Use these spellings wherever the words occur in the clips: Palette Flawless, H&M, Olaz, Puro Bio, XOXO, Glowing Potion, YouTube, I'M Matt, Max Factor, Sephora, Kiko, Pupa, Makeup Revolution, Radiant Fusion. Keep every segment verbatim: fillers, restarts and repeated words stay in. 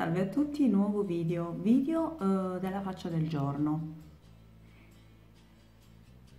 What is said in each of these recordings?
Salve a tutti, nuovo video, video uh, della faccia del giorno.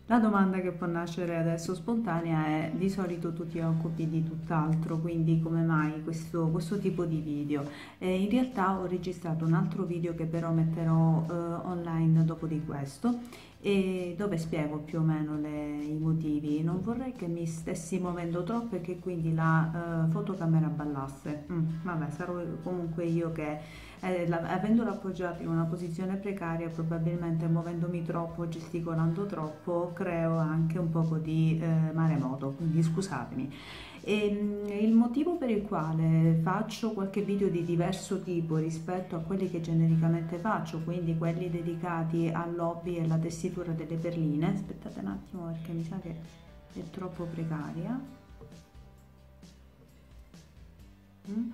La domanda che può nascere adesso spontanea è: di solito tu ti occupi di tutt'altro, quindi come mai questo, questo tipo di video? Eh, in realtà ho registrato un altro video che però metterò uh, online dopo di questo, e dove spiego più o meno le, i motivi. Non vorrei che mi stessi muovendo troppo e che quindi la eh, fotocamera ballasse. Mm, vabbè, sarò comunque io che eh, la, avendola appoggiata in una posizione precaria, probabilmente muovendomi troppo, gesticolando troppo, creo anche un poco di eh, maremoto, quindi scusatemi. E il motivo per il quale faccio qualche video di diverso tipo rispetto a quelli che genericamente faccio, quindi quelli dedicati al hobby e alla tessitura delle perline, aspettate un attimo perché mi sa che è troppo precaria, mm?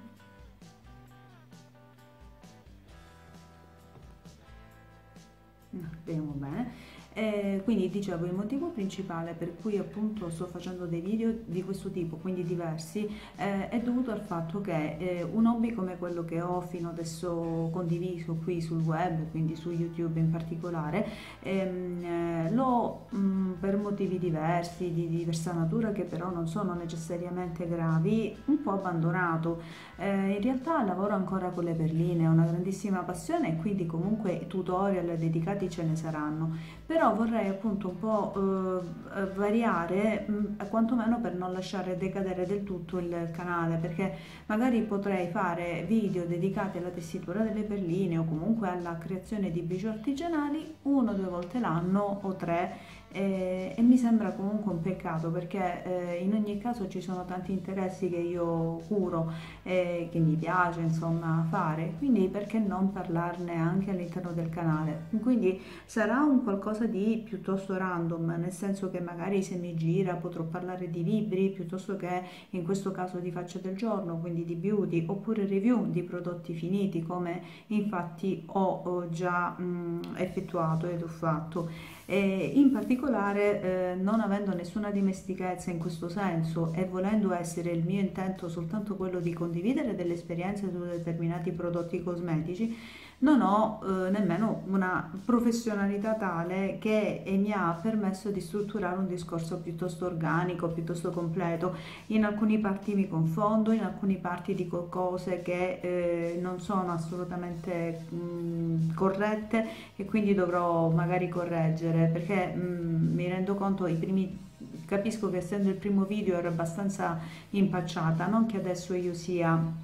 Vediamo bene. Eh, quindi dicevo, il motivo principale per cui appunto sto facendo dei video di questo tipo, quindi diversi, eh, è dovuto al fatto che eh, un hobby come quello che ho fino adesso condiviso qui sul web, quindi su YouTube in particolare, ehm, l'ho mh, per motivi diversi, di diversa natura, che però non sono necessariamente gravi, un po' abbandonato. Eh, in realtà lavoro ancora con le perline, è una grandissima passione e quindi comunque tutorial dedicati ce ne saranno, però vorrei appunto un po' eh, variare, mh, quantomeno per non lasciare decadere del tutto il canale, perché magari potrei fare video dedicati alla tessitura delle perline o comunque alla creazione di bijoux artigianali uno o due volte l'anno o tre, e, e mi sembra comunque un peccato, perché eh, in ogni caso ci sono tanti interessi che io curo e che mi piace insomma fare, quindi perché non parlarne anche all'interno del canale. Quindi sarà un qualcosa di piuttosto random, nel senso che magari se mi gira potrò parlare di libri piuttosto che in questo caso di faccia del giorno, quindi di beauty, oppure review di prodotti finiti, come infatti ho, ho già mh, effettuato ed ho fatto. E in particolare eh, non avendo nessuna dimestichezza in questo senso e volendo essere il mio intento soltanto quello di condividere delle esperienze su determinati prodotti cosmetici, non ho eh, nemmeno una professionalità tale che mi ha permesso di strutturare un discorso piuttosto organico, piuttosto completo. In alcune parti mi confondo, in alcune parti dico cose che eh, non sono assolutamente mh, corrette e quindi dovrò magari correggere, perché mh, mi rendo conto, i primi capisco che essendo il primo video ero abbastanza impacciata, non che adesso io sia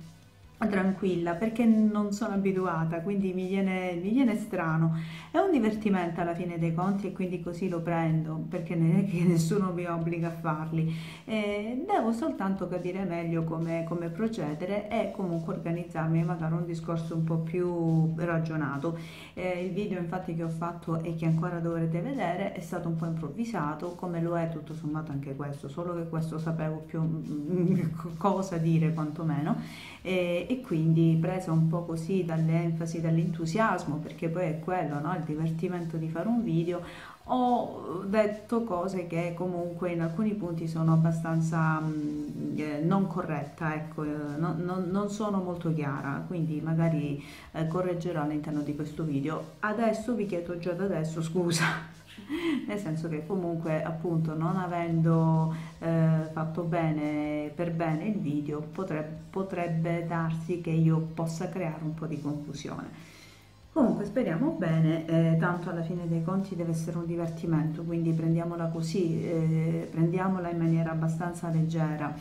tranquilla, perché non sono abituata, quindi mi viene, mi viene strano. È un divertimento alla fine dei conti e quindi così lo prendo, perché ne, che nessuno mi obbliga a farli, e devo soltanto capire meglio come, come procedere e comunque organizzarmi magari un discorso un po' più ragionato. Eh, il video infatti che ho fatto e che ancora dovrete vedere è stato un po' improvvisato, come lo è tutto sommato anche questo, solo che questo sapevo più cosa dire quantomeno, e, e quindi presa un po' così dall'enfasi, dall'entusiasmo, perché poi è quello, no? Il divertimento di fare un video. Ho detto cose che comunque in alcuni punti sono abbastanza mh, non corretta, ecco, non, non, non sono molto chiara, quindi magari eh, correggerò all'interno di questo video. Adesso vi chiedo già da adesso scusa, nel senso che comunque appunto non avendo eh, fatto bene per bene il video potrebbe, potrebbe darsi che io possa creare un po' di confusione. Comunque speriamo bene, eh, tanto alla fine dei conti deve essere un divertimento, quindi prendiamola così, eh, prendiamola in maniera abbastanza leggera.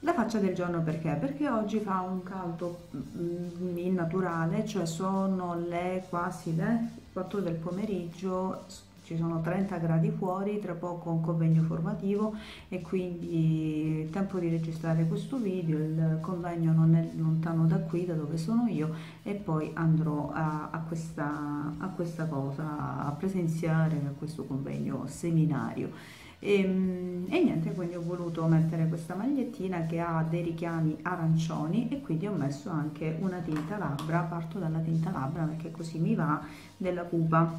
La faccia del giorno perché? Perché oggi fa un caldo mh, innaturale, cioè sono le quasi le quattro del pomeriggio, ci sono trenta gradi fuori, tra poco un convegno formativo e quindi il tempo di registrare questo video, il convegno non è lontano da qui, da dove sono io, e poi andrò a, a, questa, a questa cosa, a presenziare a questo convegno seminario. E, e niente, quindi ho voluto mettere questa magliettina che ha dei richiami arancioni e quindi ho messo anche una tinta labbra, parto dalla tinta labbra perché così mi va, della Pupa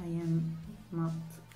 I Am Matt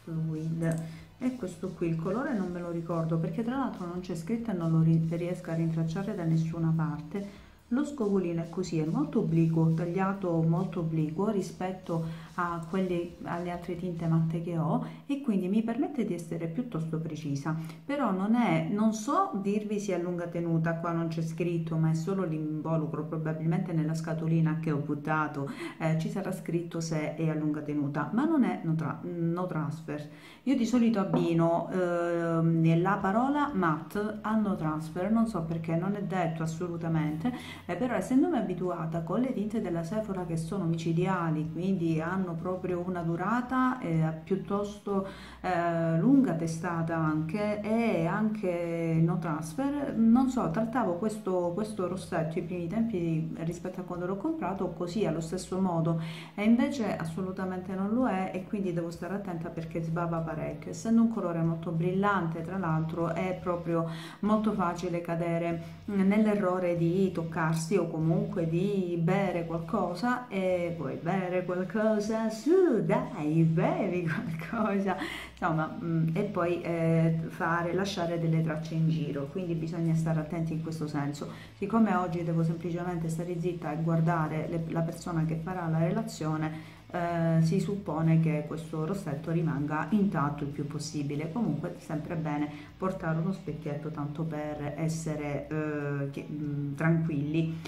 Lip Fluid, e questo qui, il colore non me lo ricordo perché tra l'altro non c'è scritto e non lo riesco a rintracciare da nessuna parte, Lo scovolino è così, è molto obliquo, tagliato molto obliquo rispetto a quelle, alle altre tinte matte che ho, e quindi mi permette di essere piuttosto precisa. Però non è, non so dirvi se è a lunga tenuta, qua non c'è scritto, ma è solo l'involucro, probabilmente nella scatolina che ho buttato eh, ci sarà scritto se è a lunga tenuta, ma non è no, tra, no transfer. Io di solito abbino eh, la parola matte a no transfer, non so perché, non è detto assolutamente. Eh, però essendomi abituata con le tinte della Sephora che sono micidiali, quindi hanno proprio una durata eh, piuttosto eh, lunga testata anche, e anche no transfer, non so, trattavo questo, questo rossetto i primi tempi rispetto a quando l'ho comprato così, allo stesso modo, e invece assolutamente non lo è, e quindi devo stare attenta perché sbava parecchio. Essendo un colore molto brillante, tra l'altro, è proprio molto facile cadere nell'errore di toccare o comunque di bere qualcosa, e poi bere qualcosa, su dai, bevi qualcosa, insomma, e poi eh, fare, lasciare delle tracce in giro, quindi bisogna stare attenti in questo senso. Siccome oggi devo semplicemente stare zitta e guardare le, la persona che farà la relazione, eh, si suppone che questo rossetto rimanga intatto il più possibile. Comunque è sempre bene portare uno specchietto, tanto per essere eh, che, mh, tranquilli.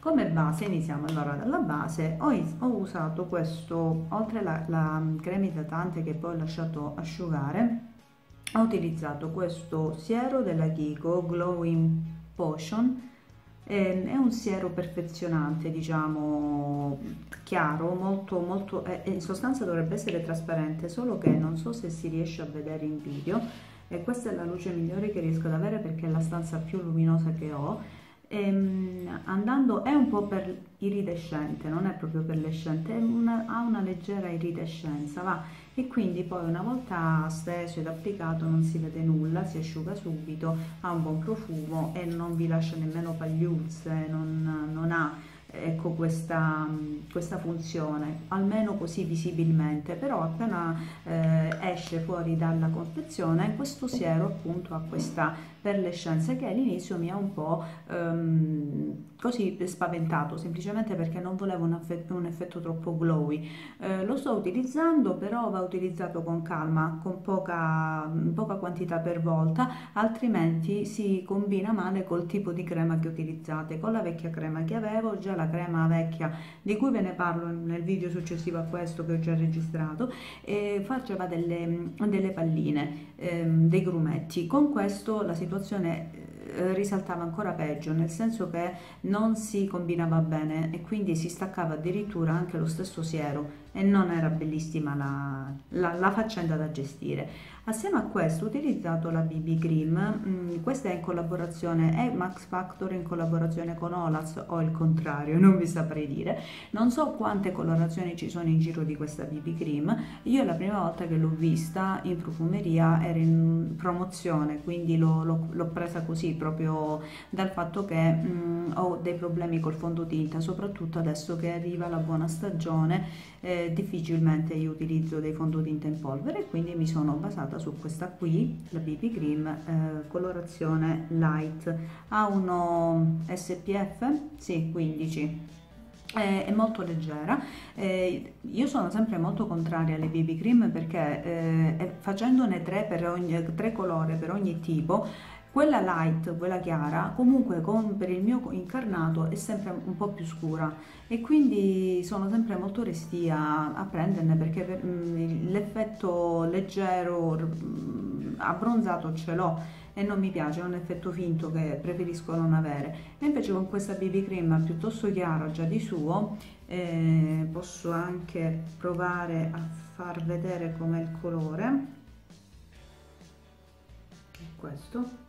Come base iniziamo allora dalla base. Ho, ho usato questo, oltre la, la crema idratante che poi ho lasciato asciugare, ho utilizzato questo siero della Kiko Glowing Potion. È un siero perfezionante, diciamo chiaro, molto molto, in sostanza dovrebbe essere trasparente, solo che non so se si riesce a vedere in video, e questa è la luce migliore che riesco ad avere perché è la stanza più luminosa che ho. Ehm, andando, è un po' per iridescente, non è proprio perlescente, è una, ha una leggera iridescenza, va, e quindi poi una volta steso ed applicato non si vede nulla, si asciuga subito, ha un buon profumo e non vi lascia nemmeno pagliuzze, non, non ha, ecco, questa, questa funzione, almeno così visibilmente. Però appena eh, esce fuori dalla confezione, questo siero appunto ha questa perlescenza che all'inizio mi ha un po' ehm, così spaventato, semplicemente perché non volevo un effetto, un effetto troppo glowy. Eh, lo sto utilizzando, però va utilizzato con calma, con poca, poca quantità per volta, altrimenti si combina male col tipo di crema che utilizzate. Con la vecchia crema che avevo già, la crema vecchia di cui ve ne parlo nel video successivo a questo che ho già registrato, e faceva delle, delle palline, ehm, dei grumetti. Con questo la situazione risaltava ancora peggio, nel senso che non si combinava bene e quindi si staccava addirittura anche lo stesso siero, e non era bellissima la, la, la faccenda da gestire. Assieme a questo ho utilizzato la B B Cream, mm, questa è in collaborazione, è Max Factor in collaborazione con Olaz, o il contrario, non vi saprei dire, non so quante colorazioni ci sono in giro di questa B B Cream. Io la prima volta che l'ho vista in profumeria era in promozione, quindi l'ho presa così, proprio dal fatto che mm, ho dei problemi col fondotinta, soprattutto adesso che arriva la buona stagione, eh, difficilmente io utilizzo dei fondotinta in polvere, quindi mi sono basata su questa qui, la B B Cream, eh, colorazione light, ha uno S P F, sì, quindici, è molto leggera. Eh, io sono sempre molto contraria alle B B Cream perché eh, facendone tre, per ogni, tre colore per ogni tipo, quella light, quella chiara, comunque con, per il mio incarnato è sempre un po' più scura, e quindi sono sempre molto restia a prenderne, perché l'effetto leggero abbronzato ce l'ho e non mi piace, è un effetto finto che preferisco non avere. E invece con questa B B Cream piuttosto chiara già di suo, eh, posso anche provare a far vedere com'è il colore, questo.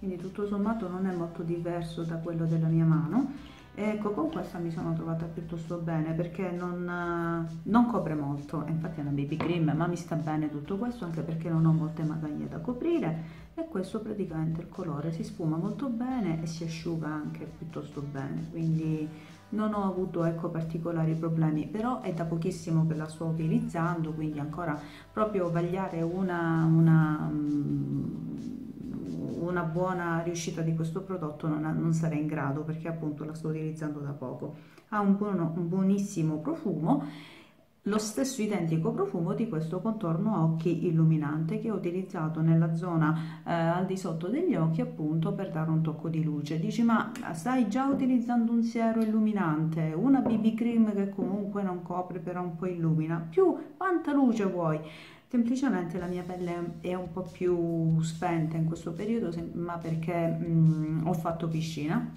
Quindi tutto sommato non è molto diverso da quello della mia mano. Ecco, con questa mi sono trovata piuttosto bene perché non, non copre molto, infatti è una B B Cream, ma mi sta bene tutto questo, anche perché non ho molte magagne da coprire, e questo praticamente il colore si sfuma molto bene e si asciuga anche piuttosto bene, quindi non ho avuto, ecco, particolari problemi. Però è da pochissimo che la sto utilizzando, quindi ancora proprio vagliare una... una una buona riuscita di questo prodotto non, non sarei in grado, perché appunto la sto utilizzando da poco. Ha un, buono, un buonissimo profumo, lo stesso identico profumo di questo contorno occhi illuminante che ho utilizzato nella zona eh, al di sotto degli occhi, appunto per dare un tocco di luce. Dici, ma stai già utilizzando un siero illuminante, una B B cream che comunque non copre però un po' illumina, più quanta luce vuoi? Semplicemente la mia pelle è un po' più spenta in questo periodo, ma perché mh, ho fatto piscina.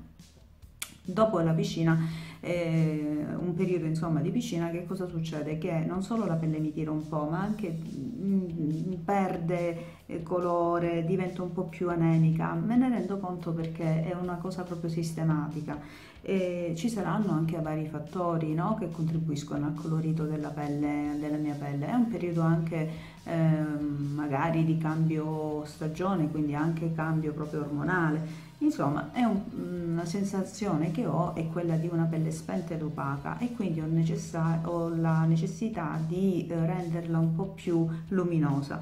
Dopo la piscina, eh, un periodo insomma di piscina, che cosa succede? Che non solo la pelle mi tira un po', ma anche mh, perde colore, diventa un po' più anemica. Me ne rendo conto perché è una cosa proprio sistematica, e ci saranno anche vari fattori, no? Che contribuiscono al colorito della pelle, della mia pelle. È un periodo anche eh, magari di cambio stagione, quindi anche cambio proprio ormonale. Insomma, è un, una sensazione che ho è quella di una pelle spenta ed opaca, e quindi ho, ho la necessità di renderla un po' più luminosa.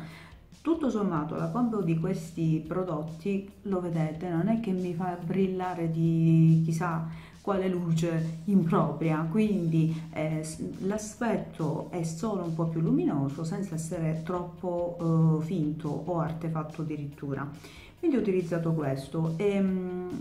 Tutto sommato la combo di questi prodotti, lo vedete, non è che mi fa brillare di chissà quale luce impropria, quindi eh, l'aspetto è solo un po' più luminoso senza essere troppo eh, finto o artefatto addirittura. Quindi ho utilizzato questo, e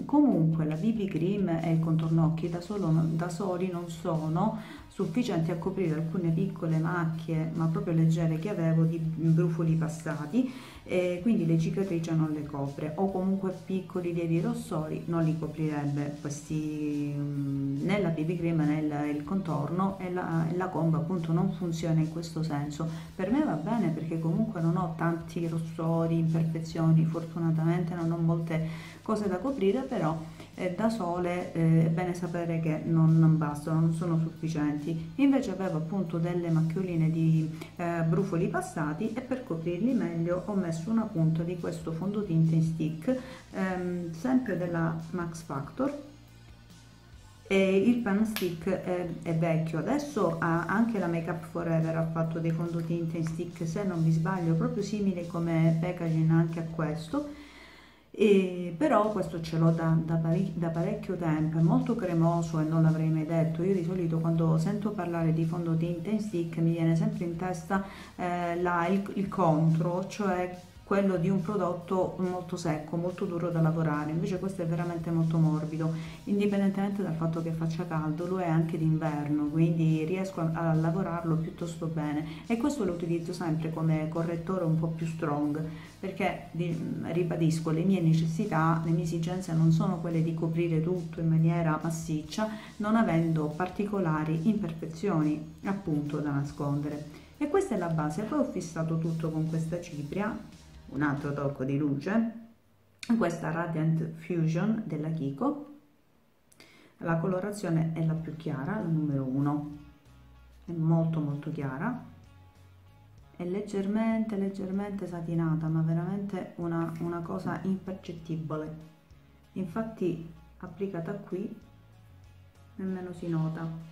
comunque la B B cream e il contorno occhi da, solo, da soli non sono sufficienti a coprire alcune piccole macchie, ma proprio leggere, che avevo di brufoli passati, e quindi le cicatrici non le copre, o comunque piccoli lievi rossori non li coprirebbe questi, né la B B cream né il, il contorno, e la, la combo appunto non funziona in questo senso. Per me va bene perché comunque non ho tanti rossori, imperfezioni, fortunatamente non ho molte cose da coprire, però eh, da sole eh, è bene sapere che non, non bastano, non sono sufficienti. Invece avevo appunto delle macchioline di eh, brufoli passati, e per coprirli meglio ho messo una punta di questo fondotinta in stick, ehm, sempre della Max Factor, e il pan stick è, è vecchio adesso, ha anche la Makeup Forever ha fatto dei fondotinta in stick, se non mi sbaglio, proprio simile come packaging anche a questo. E però questo ce l'ho da, da, pare, da parecchio tempo, è molto cremoso e non l'avrei mai detto. Io di solito quando sento parlare di fondotinta in stick mi viene sempre in testa eh, la, il, il contro, cioè quello di un prodotto molto secco, molto duro da lavorare. Invece questo è veramente molto morbido, indipendentemente dal fatto che faccia caldo, lo è anche d'inverno, quindi riesco a, a lavorarlo piuttosto bene, e questo lo utilizzo sempre come correttore un po' più strong, perché ribadisco, le mie necessità, le mie esigenze non sono quelle di coprire tutto in maniera massiccia, non avendo particolari imperfezioni appunto da nascondere. E questa è la base. Poi ho fissato tutto con questa cipria, un altro tocco di luce, questa Radiant Fusion della Kiko, la colorazione è la più chiara, la numero uno, è molto molto chiara, è leggermente leggermente satinata, ma veramente una, una cosa impercettibile. Infatti applicata qui nemmeno si nota,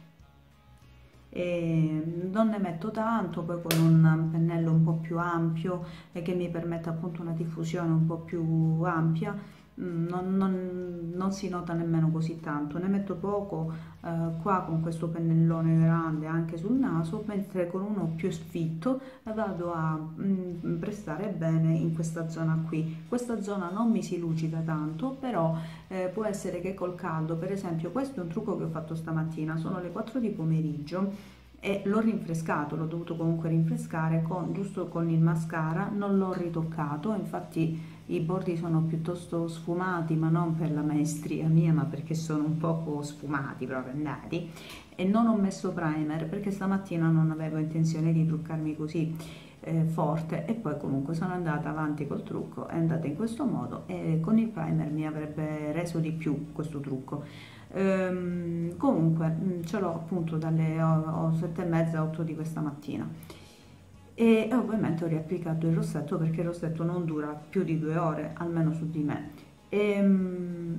e non ne metto tanto. Poi con un pennello un po' più ampio e che mi permette appunto una diffusione un po' più ampia, non, non, non si nota nemmeno così tanto. Ne metto poco eh, qua con questo pennellone grande anche sul naso, mentre con uno più sfitto vado a mh, prestare bene in questa zona qui. Questa zona non mi si lucida tanto, però eh, può essere che col caldo, per esempio questo è un trucco che ho fatto stamattina, sono le quattro di pomeriggio e l'ho rinfrescato, l'ho dovuto comunque rinfrescare con, giusto con il mascara, non l'ho ritoccato, infatti i bordi sono piuttosto sfumati, ma non per la maestria mia, ma perché sono un poco sfumati proprio andati, e non ho messo primer perché stamattina non avevo intenzione di truccarmi così eh, forte, e poi comunque sono andata avanti col trucco, è andata in questo modo, e con il primer mi avrebbe reso di più questo trucco. Ehm, comunque ce l'ho appunto dalle sette e mezza, otto di questa mattina, e ovviamente ho riapplicato il rossetto perché il rossetto non dura più di due ore almeno su di me, e,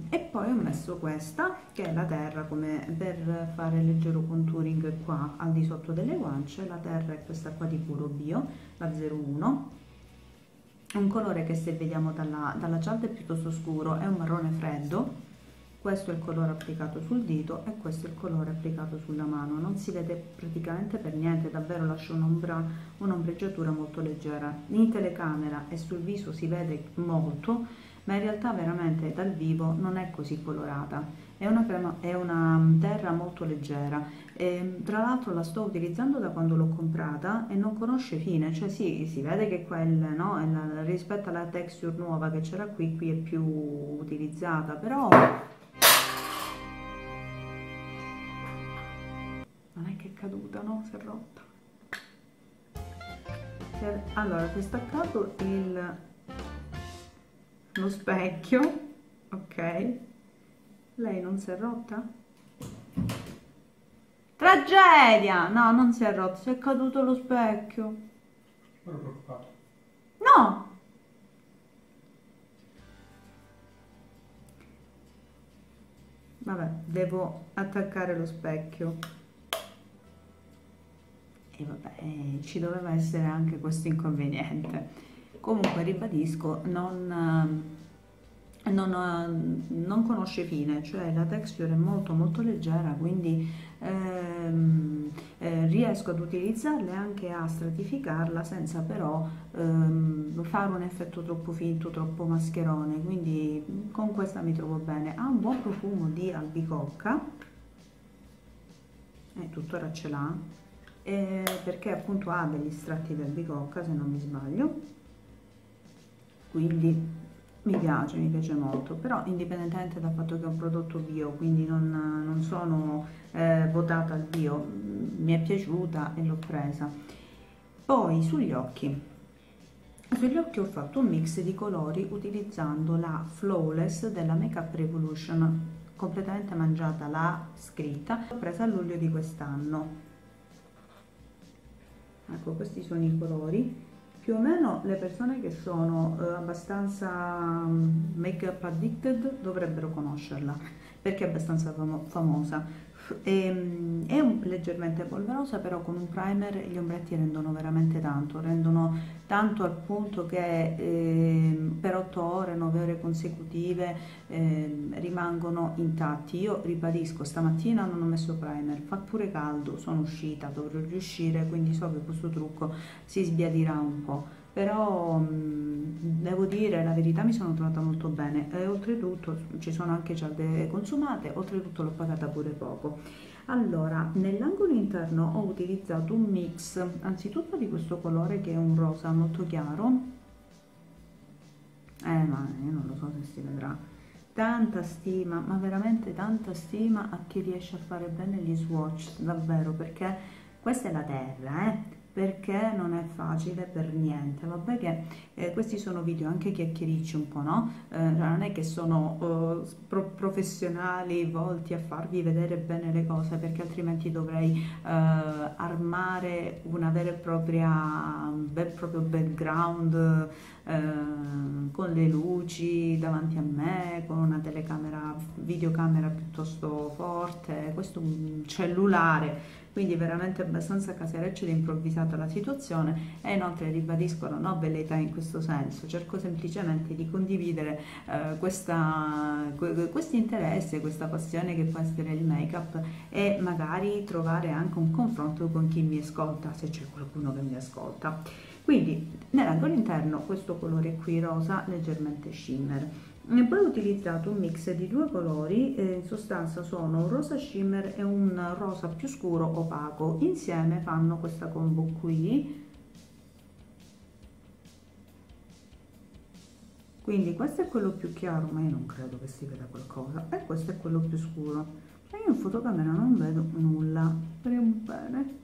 e poi ho messo questa che è la terra, come per fare leggero contouring qua al di sotto delle guance. La terra è questa qua di Puro Bio, la zero uno, è un colore che, se vediamo dalla, dalla gialda, è piuttosto scuro, è un marrone freddo. Questo è il colore applicato sul dito e questo è il colore applicato sulla mano. Non si vede praticamente per niente, davvero lascia un'ombreggiatura molto leggera. In telecamera e sul viso si vede molto, ma in realtà veramente dal vivo non è così colorata. È una, crema, è una terra molto leggera. E, tra l'altro, la sto utilizzando da quando l'ho comprata e non conosce fine. Cioè sì, si vede che quella, no, la, rispetto alla texture nuova che c'era qui, qui è più utilizzata, però... non è che è caduta, no? Si è rotta. Allora, si è staccato il... lo specchio, ok? Lei non si è rotta? Tragedia! No, non si è rotta, si è caduto lo specchio. Sono preoccupato. No! Vabbè, devo attaccare lo specchio. E vabbè, eh, ci doveva essere anche questo inconveniente. Comunque ribadisco, non, non, non conosce fine, cioè la texture è molto molto leggera, quindi ehm, eh, riesco ad utilizzarla e anche a stratificarla senza però ehm, fare un effetto troppo finto, troppo mascherone, quindi con questa mi trovo bene. Ha un buon profumo di albicocca, e tuttora ce l'ha. Eh, perché appunto ha degli strati di albicocca, se non mi sbaglio, quindi mi piace, mi piace molto. Però, indipendentemente dal fatto che è un prodotto bio, quindi non, non sono eh, votata al bio, mi è piaciuta e l'ho presa. Poi sugli occhi, sugli occhi ho fatto un mix di colori utilizzando la Flawless della Makeup Revolution, completamente mangiata la scritta, l'ho presa a luglio di quest'anno. Ecco, questi sono i colori. Più o meno le persone che sono eh, abbastanza make up addicted dovrebbero conoscerla, perché è abbastanza fam famosa. E, è un, leggermente polverosa, però con un primer gli ombretti rendono veramente tanto, rendono tanto al punto che eh, per otto ore, nove ore consecutive eh, rimangono intatti. Io ribadisco, stamattina non ho messo primer, fa pure caldo, sono uscita, dovrò riuscire, quindi so che questo trucco si sbiadirà un po'. Però devo dire la verità, mi sono trovata molto bene e oltretutto ci sono anche gialde consumate, oltretutto l'ho pagata pure poco. Allora, nell'angolo interno ho utilizzato un mix anzitutto di questo colore che è un rosa molto chiaro, eh ma io non lo so se si vedrà, tanta stima, ma veramente tanta stima a chi riesce a fare bene gli swatch, davvero, perché questa è la terra, eh perché non è facile per niente. Vabbè che eh, questi sono video anche chiacchiericci un po', no? Eh, non è che sono eh, pro professionali volti a farvi vedere bene le cose, perché altrimenti dovrei eh, armare una vera e propria, un bel proprio background eh, con le luci davanti a me, con una telecamera, videocamera piuttosto forte, questo è un cellulare, quindi veramente abbastanza casereccia ed improvvisata la situazione. E inoltre ribadisco, non ho velleità in questo senso, cerco semplicemente di condividere eh, questa, questo interesse, questa passione che può essere il make-up, e magari trovare anche un confronto con chi mi ascolta, se c'è qualcuno che mi ascolta. Quindi nell'angolo interno questo colore qui rosa leggermente shimmer. E poi ho utilizzato un mix di due colori, eh, in sostanza sono un rosa shimmer e un rosa più scuro opaco, insieme fanno questa combo qui. Quindi questo è quello più chiaro, ma io non credo che si veda qualcosa, e questo è quello più scuro, ma io in fotocamera non vedo nulla. Speriamo bene,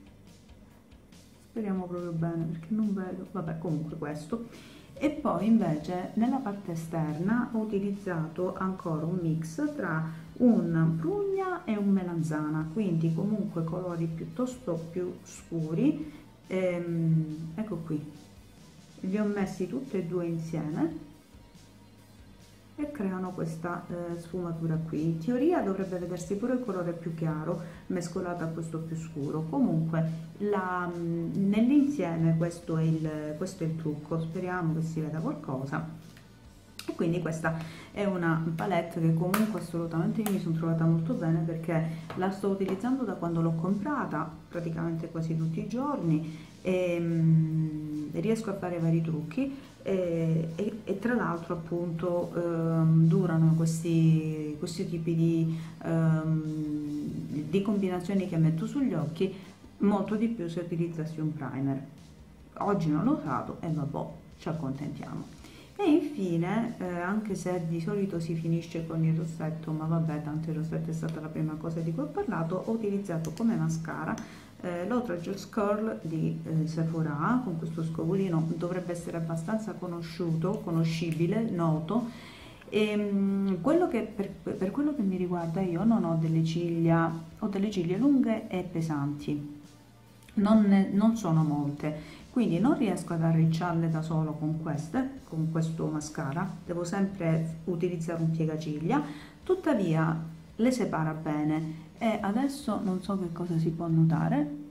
speriamo proprio bene, perché non vedo, vabbè, comunque questo. E poi invece nella parte esterna ho utilizzato ancora un mix tra un prugna e un melanzana, quindi comunque colori piuttosto più scuri. Ehm, ecco qui, li ho messi tutti e due insieme e creano questa eh, sfumatura qui. In teoria dovrebbe vedersi pure il colore più chiaro mescolato a questo più scuro. Comunque nell'insieme questo, questo è il trucco, speriamo che si veda qualcosa. E quindi questa è una palette che comunque assolutamente mi sono trovata molto bene, perché la sto utilizzando da quando l'ho comprata praticamente quasi tutti i giorni e mm, riesco a fare vari trucchi e, e, e tra l'altro appunto ehm, durano questi, questi tipi di, ehm, di combinazioni che metto sugli occhi molto di più se utilizzassi un primer. Oggi non l'ho usato e vabbè, ci accontentiamo. E infine, eh, anche se di solito si finisce con il rossetto, ma vabbè, tanto il rossetto è stata la prima cosa di cui ho parlato, ho utilizzato come mascara eh, l'Otrageous curl di eh, Sephora. Con questo scovolino dovrebbe essere abbastanza conosciuto, conoscibile, noto. E, quello che, per, per quello che mi riguarda, io non ho delle ciglia, ho delle ciglia lunghe e pesanti, non, ne, non sono molte, quindi non riesco ad arricciarle da solo con queste, con questo mascara, devo sempre utilizzare un piegaciglia, tuttavia le separa bene. E adesso non so che cosa si può notare,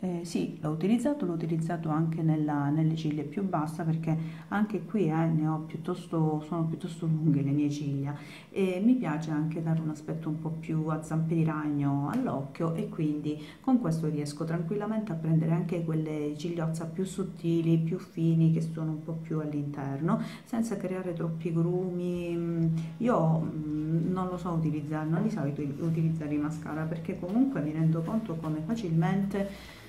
eh, sì, l'ho utilizzato, l'ho utilizzato anche nella, nelle ciglia più basse, perché anche qui eh, ne ho piuttosto, sono piuttosto lunghe le mie ciglia, e mi piace anche dare un aspetto un po' più a zampe di ragno all'occhio, e quindi con questo riesco tranquillamente a prendere anche quelle cigliozza più sottili, più fini, che sono un po' più all'interno, senza creare troppi grumi. Io mh, non lo so utilizzare, non di solito utilizzare i mascara, perché comunque mi rendo conto come facilmente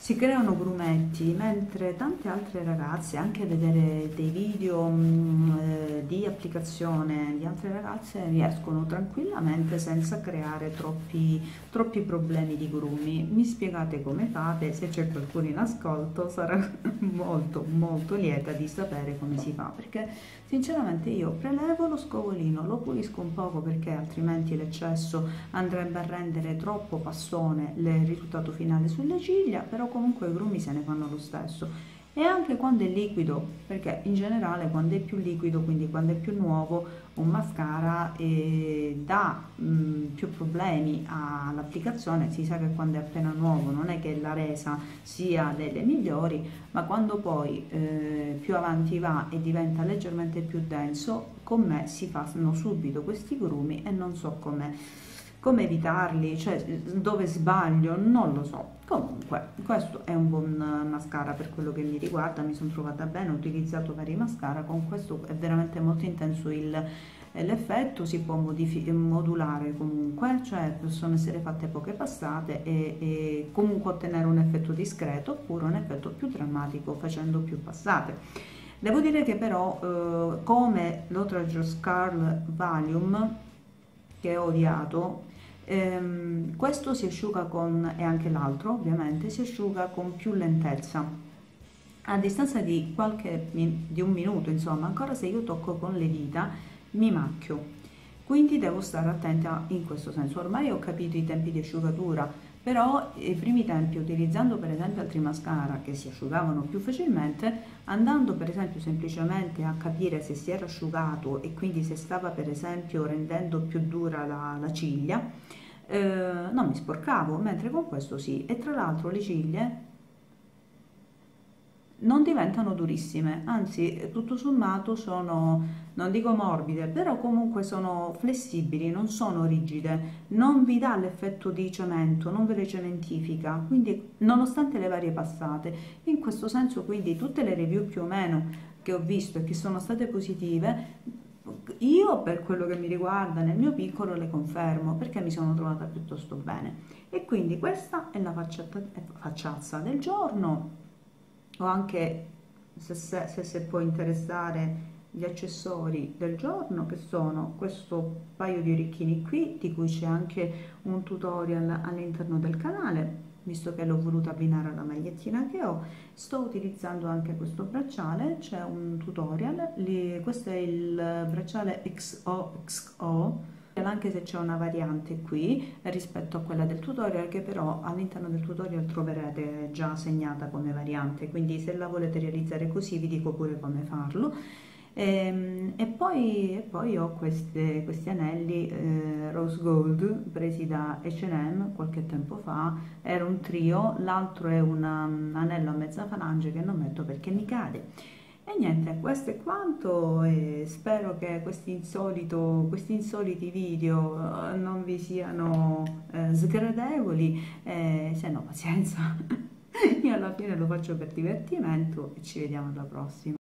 si creano grumetti, mentre tante altre ragazze, anche a vedere dei video mh, di applicazione di altre ragazze, riescono tranquillamente senza creare troppi, troppi problemi di grumi. Mi spiegate come fate? Se c'è qualcuno in ascolto, sarà molto molto lieta di sapere come si fa, perché sinceramente io prelevo lo scovolino, lo pulisco un poco, perché altrimenti l'eccesso andrebbe a rendere troppo passone il risultato finale sulle ciglia, però comunque i grumi se ne fanno lo stesso. E anche quando è liquido, perché in generale quando è più liquido, quindi quando è più nuovo, un mascara eh, dà mh, più problemi all'applicazione. Si sa che quando è appena nuovo non è che la resa sia delle migliori, ma quando poi eh, più avanti va e diventa leggermente più denso, con me si fanno subito questi grumi e non so come come evitarli, cioè dove sbaglio, non lo so. Comunque questo è un buon mascara per quello che mi riguarda, mi sono trovata bene, ho utilizzato vari mascara, con questo è veramente molto intenso l'effetto, si può modulare comunque, cioè possono essere fatte poche passate e, e comunque ottenere un effetto discreto oppure un effetto più drammatico facendo più passate. Devo dire che però eh, come l'Otrageous Curl Valium che ho odiato, ehm, questo si asciuga con, e anche l'altro ovviamente, si asciuga con più lentezza, a distanza di qualche di un minuto, insomma. Ancora se io tocco con le dita mi macchio, quindi devo stare attenta in questo senso. Ormai ho capito i tempi di asciugatura, però i primi tempi, utilizzando per esempio altri mascara che si asciugavano più facilmente, andando per esempio semplicemente a capire se si era asciugato e quindi se stava per esempio rendendo più dura la, la ciglia, eh, non mi sporcavo, mentre con questo sì. E tra l'altro le ciglie non diventano durissime, anzi tutto sommato sono, non dico morbide, però comunque sono flessibili, non sono rigide, non vi dà l'effetto di cemento, non ve le cementifica, quindi nonostante le varie passate. In questo senso quindi tutte le review più o meno che ho visto e che sono state positive, io per quello che mi riguarda nel mio piccolo le confermo, perché mi sono trovata piuttosto bene. E quindi questa è la facciata, facciazza del giorno. O anche se, se, se, se può interessare, gli accessori del giorno, che sono questo paio di orecchini qui, di cui c'è anche un tutorial all'interno del canale, visto che l'ho voluta abbinare alla magliettina che ho. Sto utilizzando anche questo bracciale, c'è un tutorial lì, questo è il bracciale X O X O, anche se c'è una variante qui rispetto a quella del tutorial, che però all'interno del tutorial troverete già segnata come variante, quindi se la volete realizzare così vi dico pure come farlo. E, e, poi, e poi ho queste, questi anelli eh, rose gold presi da acca e emme qualche tempo fa. Era un trio, l'altro è un anello a mezza falange che non metto perché mi cade. E niente, questo è quanto, e spero che questi, insolito, questi insoliti video non vi siano eh, sgradevoli, eh, se no pazienza, io alla fine lo faccio per divertimento e ci vediamo alla prossima.